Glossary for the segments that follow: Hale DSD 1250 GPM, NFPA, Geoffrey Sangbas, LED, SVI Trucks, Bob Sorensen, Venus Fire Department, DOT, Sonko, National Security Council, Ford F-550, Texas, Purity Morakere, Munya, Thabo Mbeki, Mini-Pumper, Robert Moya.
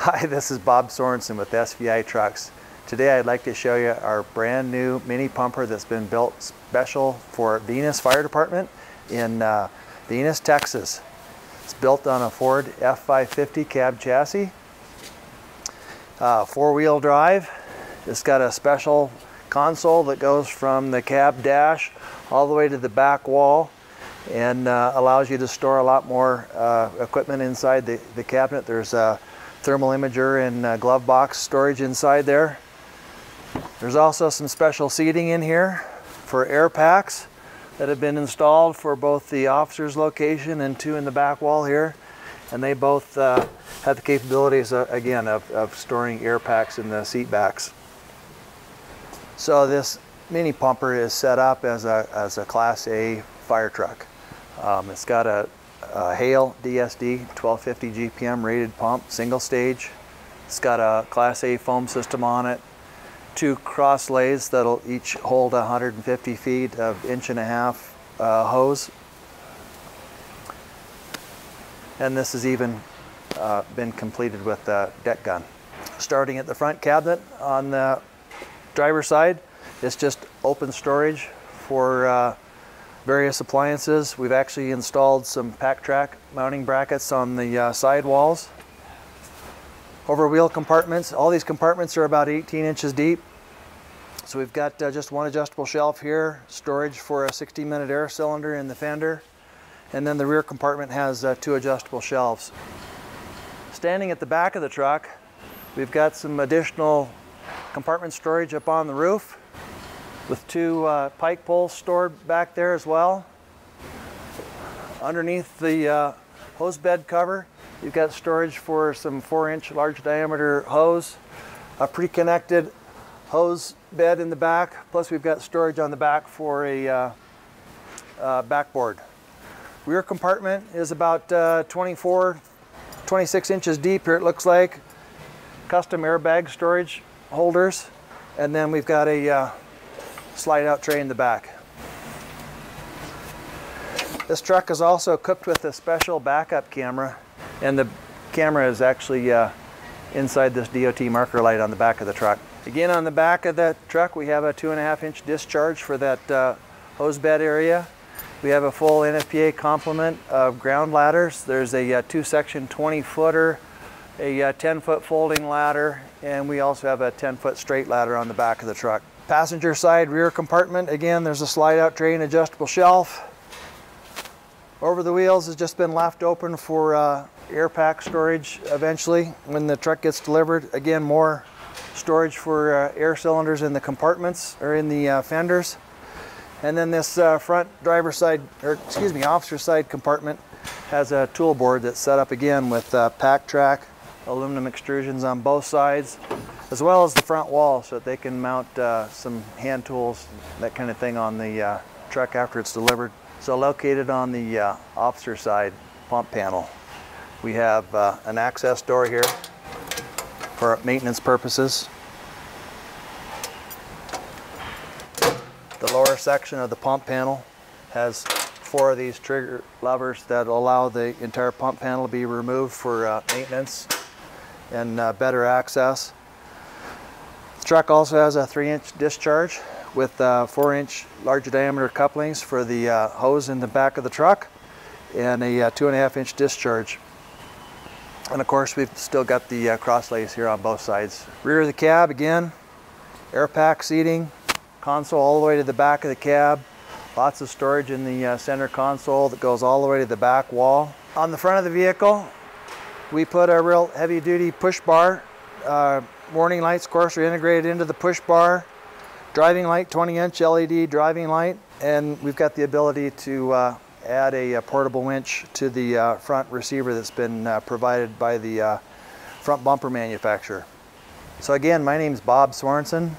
Hi, this is Bob Sorensen with SVI Trucks. Today I'd like to show you our brand new mini pumper that's been built special for Venus Fire Department in Venus, Texas. It's built on a Ford F-550 cab chassis, four-wheel drive. It's got a special console that goes from the cab dash all the way to the back wall and allows you to store a lot more equipment inside the cabinet. There's a thermal imager and glove box storage inside there. There's also some special seating in here for air packs that have been installed for both the officer's location and two in the back wall here. And they both have the capabilities, again, of storing air packs in the seat backs. So this mini pumper is set up as a Class A fire truck. It's got a Hale DSD 1250 GPM rated pump, single stage. It's got a Class A foam system on it, two cross lays that'll each hold 150 feet of 1.5-inch hose. And this has even been completed with the deck gun. Starting at the front cabinet on the driver's side, it's just open storage for various appliances. We've actually installed some pack track mounting brackets on the side walls. Over wheel compartments, all these compartments are about 18 inches deep. So we've got just one adjustable shelf here, storage for a 60-minute air cylinder in the fender. And then the rear compartment has two adjustable shelves. Standing at the back of the truck, we've got some additional compartment storage up on the roof, with two pike poles stored back there as well. Underneath the hose bed cover, you've got storage for some 4-inch large diameter hose, a pre-connected hose bed in the back, plus we've got storage on the back for a backboard. Rear compartment is about 26 inches deep here, it looks like. Custom airbag storage holders, and then we've got a slide out tray in the back. This truck is also equipped with a special backup camera, and the camera is actually inside this DOT marker light on the back of the truck. Again, on the back of the truck we have a 2.5-inch discharge for that hose bed area. We have a full NFPA complement of ground ladders. There's a two-section 20-footer, a 10-foot folding ladder, and we also have a 10-foot straight ladder on the back of the truck. Passenger side rear compartment, again, there's a slide out tray and adjustable shelf. Over the wheels has just been left open for air pack storage eventually when the truck gets delivered. Again, more storage for air cylinders in the compartments or in the fenders. And then this front driver's side, or excuse me, officer side compartment has a tool board that's set up again with pack track, aluminum extrusions on both sides, as well as the front wall so that they can mount some hand tools, that kind of thing, on the truck after it's delivered. So located on the officer side pump panel, we have an access door here for maintenance purposes. The lower section of the pump panel has four of these trigger levers that allow the entire pump panel to be removed for maintenance and better access. The truck also has a 3-inch discharge with 4-inch larger diameter couplings for the hose in the back of the truck, and a 2.5-inch discharge. And of course we've still got the cross lays here on both sides. Rear of the cab, again, air pack seating, console all the way to the back of the cab, lots of storage in the center console that goes all the way to the back wall. On the front of the vehicle, we put a real heavy duty push bar. Warning lights, of course, are integrated into the push bar. Driving light, 20-inch LED driving light, and we've got the ability to add a portable winch to the front receiver that's been provided by the front bumper manufacturer. So again, my name's Bob Sorensen.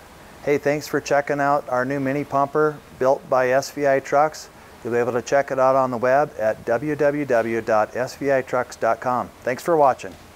Hey, thanks for checking out our new mini pumper built by SVI Trucks. You'll be able to check it out on the web at www.svitrucks.com. Thanks for watching.